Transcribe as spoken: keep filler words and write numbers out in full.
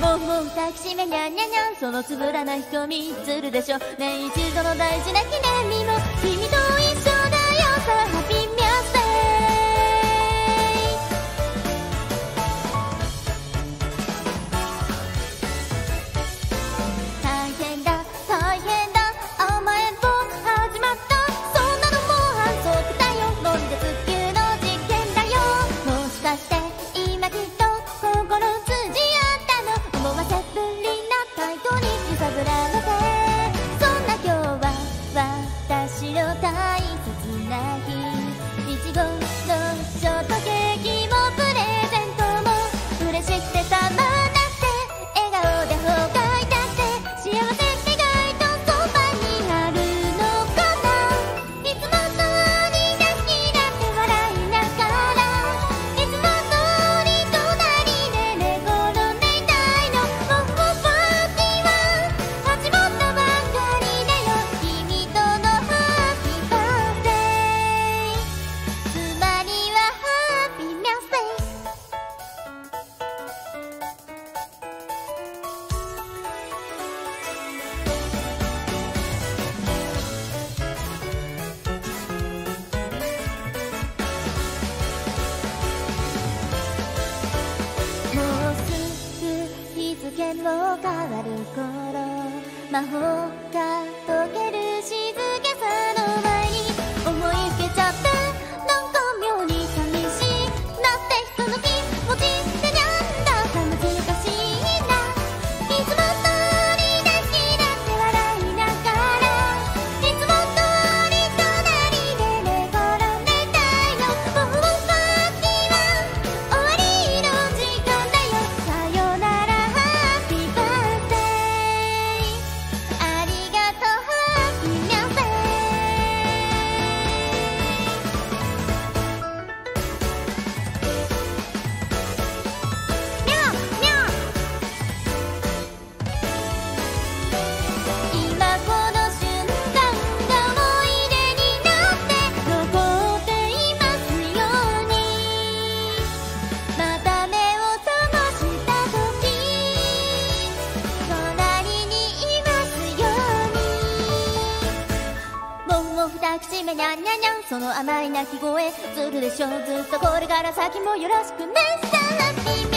もうもう抱きしめにゃんにゃんにゃん、そのつぶらな瞳映るでしょ。ねえ一度の大事な記念にも君と一緒だよさあ、ハッピーミューズデー。大変だ大変だ甘えん坊始まった、そんなのもう反則だよ、もんじゃつきゅうの実験だよ。もしかして今きっと心もう変わる頃、魔法が解ける静けさの前に思いつけちゃって、なんか妙に寂しいなって人の気持ちってなんだか難しいな、いつも通りだけだって笑いながら、いつも通り隣で寝転んでたいの、もうパーティーは終わりの時間だよ、さよなら口めにゃんにゃんにゃん、その甘い鳴き声ずるでしょ、ずっとこれから先もよろしくねさあ。